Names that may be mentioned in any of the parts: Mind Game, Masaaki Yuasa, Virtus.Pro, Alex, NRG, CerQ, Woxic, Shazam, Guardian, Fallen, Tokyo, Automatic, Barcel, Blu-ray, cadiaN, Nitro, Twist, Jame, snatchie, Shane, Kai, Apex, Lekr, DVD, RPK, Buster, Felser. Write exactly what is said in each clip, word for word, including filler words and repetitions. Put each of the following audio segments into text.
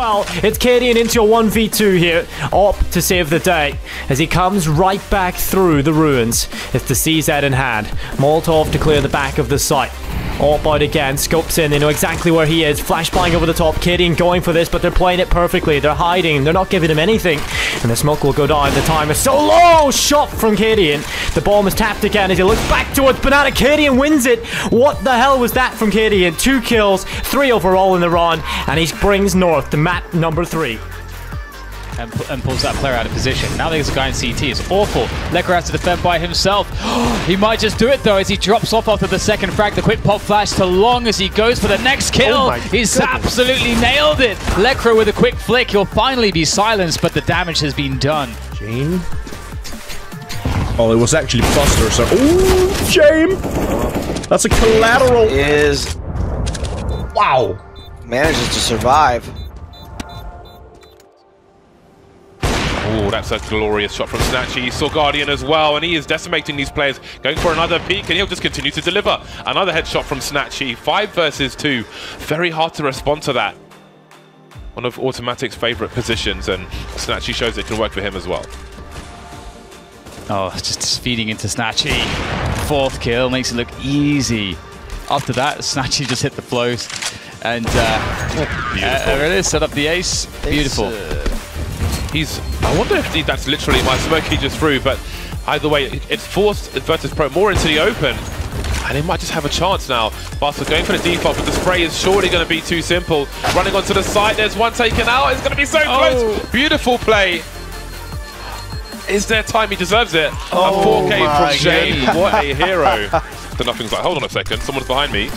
well. It's cadiaN into a one v two here. Op to save the day as he comes right back through the ruins. It's the C Z in hand. Molotov to clear the back of the site. Op out again, scopes in, they know exactly where he is. Flash bang over the top, cadiaN going for this, but they're playing it perfectly. They're hiding, they're not giving him anything. And the smoke will go down, the time is so low! Shot from cadiaN. The bomb is tapped again as he looks back towards Banana. cadiaN wins it! What the hell was that from cadiaN? Two kills, three overall in the round, and he brings north to map number three. And, and pulls that player out of position. Now there's a guy in C T. It's awful. Lekr has to defend by himself. He might just do it though as he drops off after the second frag. The quick pop flash to Long as he goes for the next kill. Oh He's goodness. absolutely nailed it. Lekr with a quick flick. He'll finally be silenced, but the damage has been done. Jane? Oh, it was actually Buster. So, ooh, Jame. That's a collateral. Is wow. Manages to survive. Oh, that's a glorious shot from snatchie. He saw Guardian as well, and he is decimating these players. Going for another peek, and he'll just continue to deliver. Another headshot from snatchie. Five versus two. Very hard to respond to that. One of Automatic's favourite positions, and snatchie shows it can work for him as well. Oh, just feeding into snatchie. Fourth kill makes it look easy. After that, snatchie just hit the flows. And uh, uh, there it is, set up the ace. Beautiful. Ace, uh... He's, I wonder if he, that's literally my smoke he just threw, but either way, it, it forced Virtus.Pro more into the open, and he might just have a chance now. Barcel going for the default, but the spray is surely going to be too simple. Running onto the side, there's one taken out, it's going to be so oh. close. Beautiful play. Is there time? He deserves it. Oh, a four K from Shane, what a hero. The nothing's like, hold on a second, someone's behind me.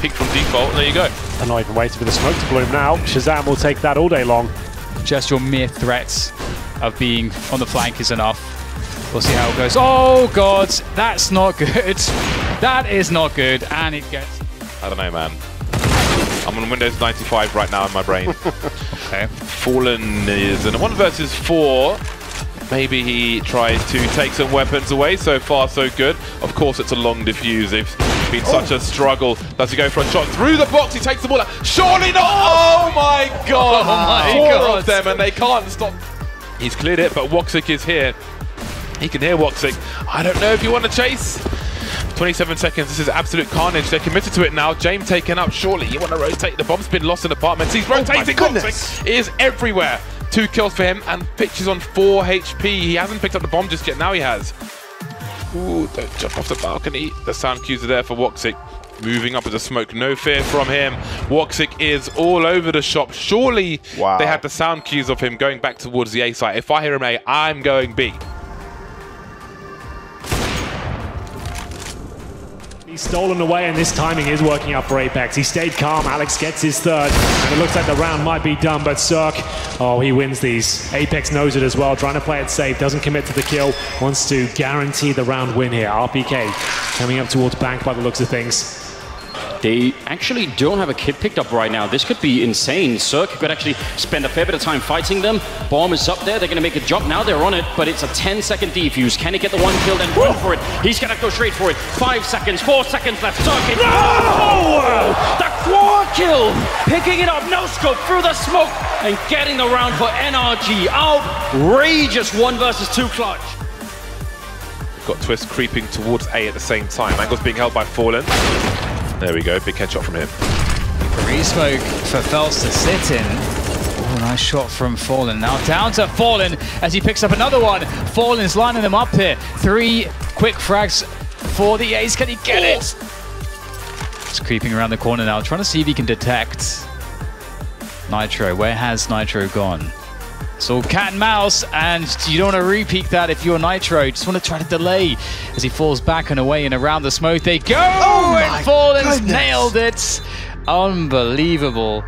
Peek from default, and there you go. I'm not even waiting for the smoke to bloom now. Shazam will take that all day long. Just your mere threats of being on the flank is enough. We'll see how it goes. Oh, God, that's not good. That is not good, and it gets... I don't know, man. I'm on Windows ninety-five right now in my brain. Okay. Fallen is in a one versus four. Maybe he tries to take some weapons away. So far, so good. Of course, it's a long diffuse. It's been oh. such a struggle. Does he go for a shot through the box? He takes the ball out. Surely not! Oh my God! Oh my Four God. of them, and they can't stop. He's cleared it, but Woxic is here. He can hear Woxic. I don't know if you want to chase. twenty-seven seconds. This is absolute carnage. They're committed to it now. Jame taken up. Surely you want to rotate. The bomb's been lost in apartments. He's rotating. Oh Woxic is everywhere. Two kills for him, and Pitch is on four H P. He hasn't picked up the bomb just yet, now he has. Ooh, don't jump off the balcony. The sound cues are there for Woxic. Moving up with the smoke, no fear from him. Woxic is all over the shop. Surely wow. they had the sound cues of him going back towards the A site. If I hear him A, I'm going B. He's stolen away, and this timing is working out for Apex. He stayed calm. Alex gets his third, and it looks like the round might be done, but CerQ, oh, he wins these. Apex knows it as well, trying to play it safe, doesn't commit to the kill, wants to guarantee the round win here. R P K coming up towards bank by the looks of things. They actually don't have a kid picked up right now. This could be insane. CerQ could actually spend a fair bit of time fighting them. Bomb is up there. They're going to make a jump. Now they're on it, but it's a ten second defuse. Can he get the one kill and run for it? He's going to go straight for it. Five seconds, four seconds left. CerQ. No! Oh, the four kill. Picking it up. No scope through the smoke and getting the round for N R G. Outrageous one versus two clutch. Got Twist creeping towards A at the same time. Angle's being held by Fallen. There we go, big catch up from him. Re-smoke for Felser to sit in. Oh, nice shot from Fallen. Now down to Fallen as he picks up another one. Fallen's lining them up here. Three quick frags for the ace. Can he get it? It's creeping around the corner now, trying to see if he can detect Nitro. Where has Nitro gone? It's all cat and mouse, and you don't want to re-peek that if you're Nitro. Just want to try to delay as he falls back and away, and around the smoke they go! Oh, and Fallen's nailed it! Unbelievable.